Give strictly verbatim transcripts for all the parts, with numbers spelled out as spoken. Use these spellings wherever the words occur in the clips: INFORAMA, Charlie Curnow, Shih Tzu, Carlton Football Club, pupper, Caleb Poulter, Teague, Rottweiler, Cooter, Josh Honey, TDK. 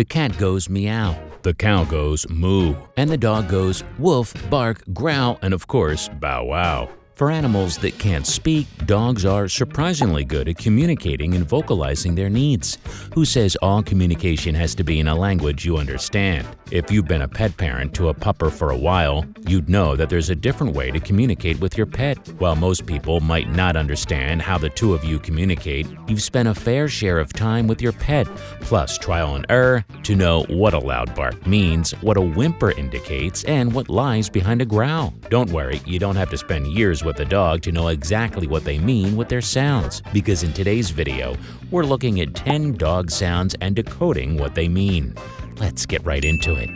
The cat goes meow. The cow goes moo. And the dog goes woof, bark, growl, and of course, bow wow. For animals that can't speak, dogs are surprisingly good at communicating and vocalizing their needs. Who says all communication has to be in a language you understand? If you've been a pet parent to a pupper for a while, you'd know that there's a different way to communicate with your pet. While most people might not understand how the two of you communicate, you've spent a fair share of time with your pet, plus trial and error, to know what a loud bark means, what a whimper indicates, and what lies behind a growl. Don't worry, you don't have to spend years with with the dog to know exactly what they mean with their sounds, because in today's video, we're looking at ten dog sounds and decoding what they mean. Let's get right into it.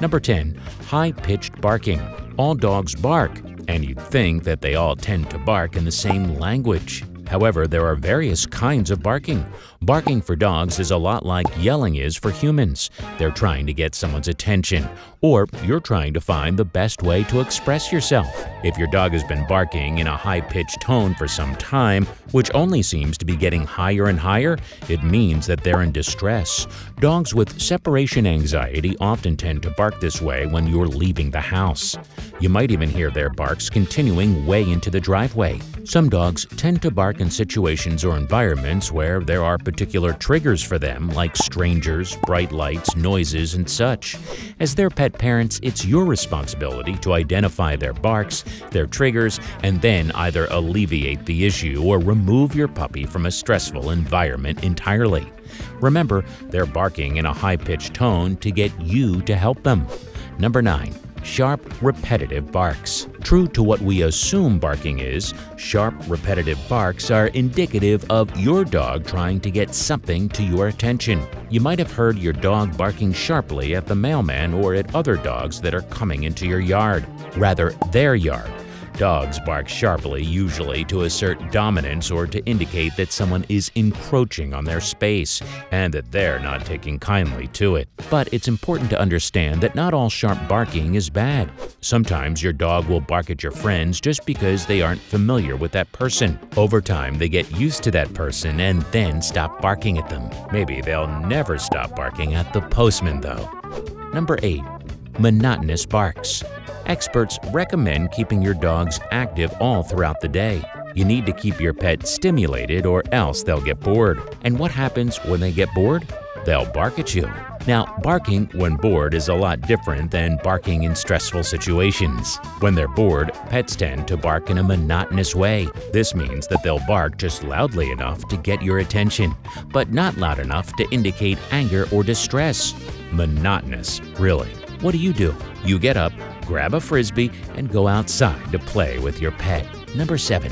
Number ten. High-pitched barking. All dogs bark, and you'd think that they all tend to bark in the same language. However, there are various kinds of barking. Barking for dogs is a lot like yelling is for humans. They're trying to get someone's attention, or you're trying to find the best way to express yourself. If your dog has been barking in a high-pitched tone for some time, which only seems to be getting higher and higher, it means that they're in distress. Dogs with separation anxiety often tend to bark this way when you're leaving the house. You might even hear their barks continuing way into the driveway. Some dogs tend to bark in situations or environments where there are particular triggers for them, like strangers, bright lights, noises, and such. As their pet parents, it's your responsibility to identify their barks, their triggers, and then either alleviate the issue or remove your puppy from a stressful environment entirely. Remember, they're barking in a high-pitched tone to get you to help them. Number nine. Sharp, repetitive barks. True to what we assume barking is, sharp, repetitive barks are indicative of your dog trying to get something to your attention. You might have heard your dog barking sharply at the mailman or at other dogs that are coming into your yard. Rather, their yard. Dogs bark sharply, usually to assert dominance or to indicate that someone is encroaching on their space and that they're not taking kindly to it. But it's important to understand that not all sharp barking is bad. Sometimes your dog will bark at your friends just because they aren't familiar with that person. Over time, they get used to that person and then stop barking at them. Maybe they'll never stop barking at the postman, though. Number eight. Monotonous barks. Experts recommend keeping your dogs active all throughout the day. You need to keep your pet stimulated or else they'll get bored. And what happens when they get bored? They'll bark at you. Now, barking when bored is a lot different than barking in stressful situations. When they're bored, pets tend to bark in a monotonous way. This means that they'll bark just loudly enough to get your attention, but not loud enough to indicate anger or distress. Monotonous, really. What do you do? You get up, grab a Frisbee, and go outside to play with your pet. Number seven.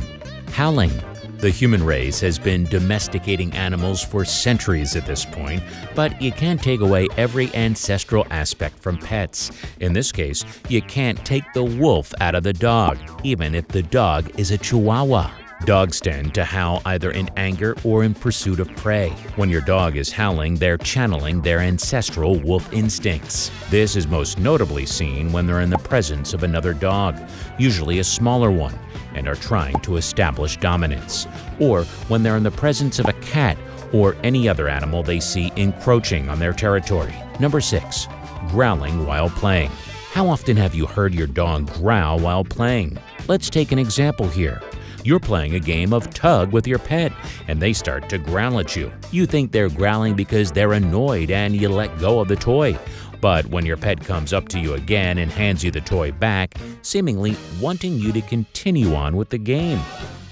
Howling. The human race has been domesticating animals for centuries at this point, but you can't take away every ancestral aspect from pets. In this case, you can't take the wolf out of the dog, even if the dog is a Chihuahua. Dogs tend to howl either in anger or in pursuit of prey. When your dog is howling, they're channeling their ancestral wolf instincts. This is most notably seen when they're in the presence of another dog, usually a smaller one, and are trying to establish dominance, or when they're in the presence of a cat or any other animal they see encroaching on their territory. Number six. Growling while playing. How often have you heard your dog growl while playing? Let's take an example here. You're playing a game of tug with your pet, and they start to growl at you. You think they're growling because they're annoyed and you let go of the toy. But when your pet comes up to you again and hands you the toy back, seemingly wanting you to continue on with the game.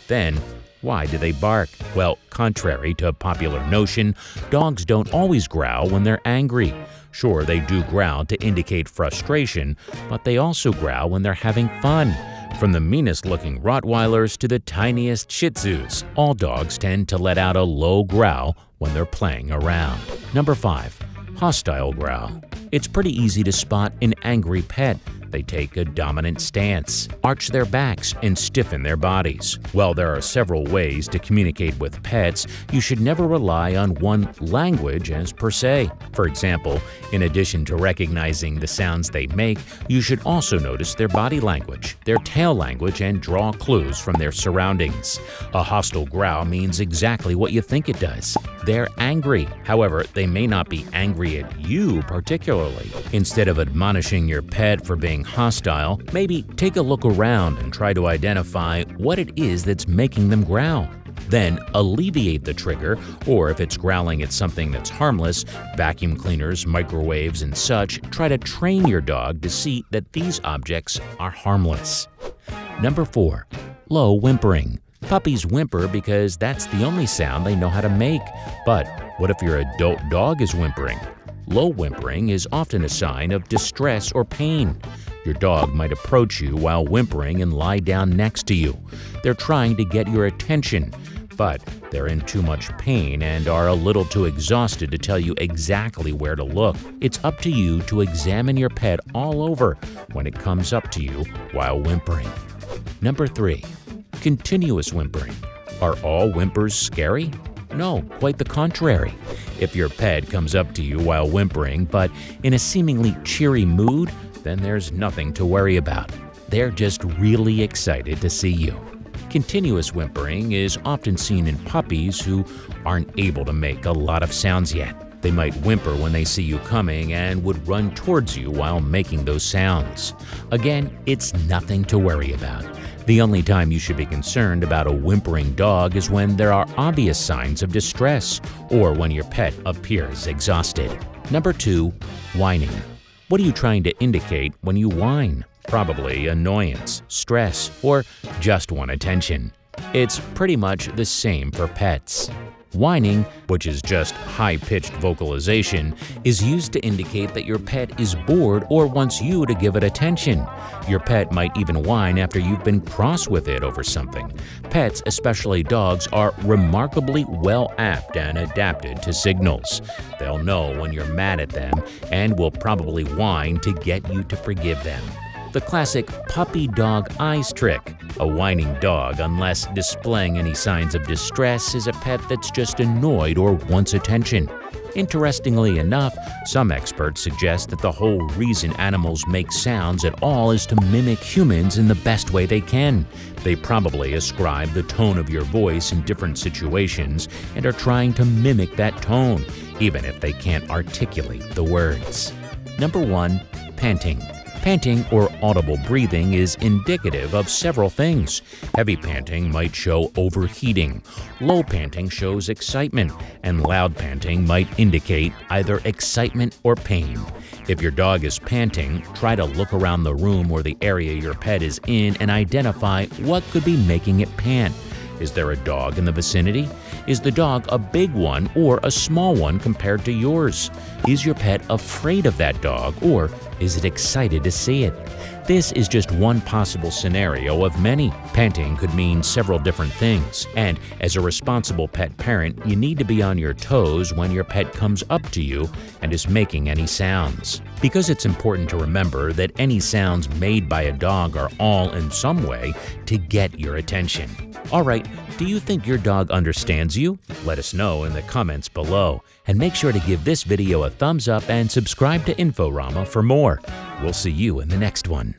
Then, why do they bark? Well, contrary to a popular notion, dogs don't always growl when they're angry. Sure, they do growl to indicate frustration, but they also growl when they're having fun. From the meanest-looking Rottweilers to the tiniest Shih Tzus, all dogs tend to let out a low growl when they're playing around. Number five. Hostile growl. It's pretty easy to spot an angry pet. They take a dominant stance, arch their backs, and stiffen their bodies. While there are several ways to communicate with pets, you should never rely on one language as per se. For example, in addition to recognizing the sounds they make, you should also notice their body language, their tail language, and draw clues from their surroundings. A hostile growl means exactly what you think it does. They're angry. However, they may not be angry at you particularly. Instead of admonishing your pet for being hostile, maybe take a look around and try to identify what it is that's making them growl. Then alleviate the trigger, or if it's growling at something that's harmless, vacuum cleaners, microwaves, and such, try to train your dog to see that these objects are harmless. Number four. Low whimpering. Puppies whimper because that's the only sound they know how to make. But what if your adult dog is whimpering? Low whimpering is often a sign of distress or pain. Your dog might approach you while whimpering and lie down next to you. They're trying to get your attention, but they're in too much pain and are a little too exhausted to tell you exactly where to look. It's up to you to examine your pet all over when it comes up to you while whimpering. Number three. Continuous whimpering. Are all whimpers scary? No, quite the contrary. If your pet comes up to you while whimpering but in a seemingly cheery mood, then there's nothing to worry about. They're just really excited to see you. Continuous whimpering is often seen in puppies who aren't able to make a lot of sounds yet. They might whimper when they see you coming and would run towards you while making those sounds. Again, it's nothing to worry about. The only time you should be concerned about a whimpering dog is when there are obvious signs of distress or when your pet appears exhausted. Number two. Whining. What are you trying to indicate when you whine? Probably annoyance, stress, or just want attention. It's pretty much the same for pets. Whining, which is just high-pitched vocalization, is used to indicate that your pet is bored or wants you to give it attention. Your pet might even whine after you've been cross with it over something. Pets, especially dogs, are remarkably well apt and adapted to signals. They'll know when you're mad at them and will probably whine to get you to forgive them. The classic puppy dog eyes trick. A whining dog, unless displaying any signs of distress, is a pet that's just annoyed or wants attention. Interestingly enough, some experts suggest that the whole reason animals make sounds at all is to mimic humans in the best way they can. They probably ascribe the tone of your voice in different situations and are trying to mimic that tone, even if they can't articulate the words. Number one. Panting. Panting or audible breathing is indicative of several things. Heavy panting might show overheating, low panting shows excitement, and loud panting might indicate either excitement or pain. If your dog is panting, try to look around the room or the area your pet is in and identify what could be making it pant. Is there a dog in the vicinity? Is the dog a big one or a small one compared to yours? Is your pet afraid of that dog, or is it excited to see it? This is just one possible scenario of many. Panting could mean several different things, and as a responsible pet parent, you need to be on your toes when your pet comes up to you and is making any sounds. Because it's important to remember that any sounds made by a dog are all in some way to get your attention. All right, do you think your dog understands you? Let us know in the comments below, and make sure to give this video a thumbs up and subscribe to INFORAMA for more. We'll see you in the next one.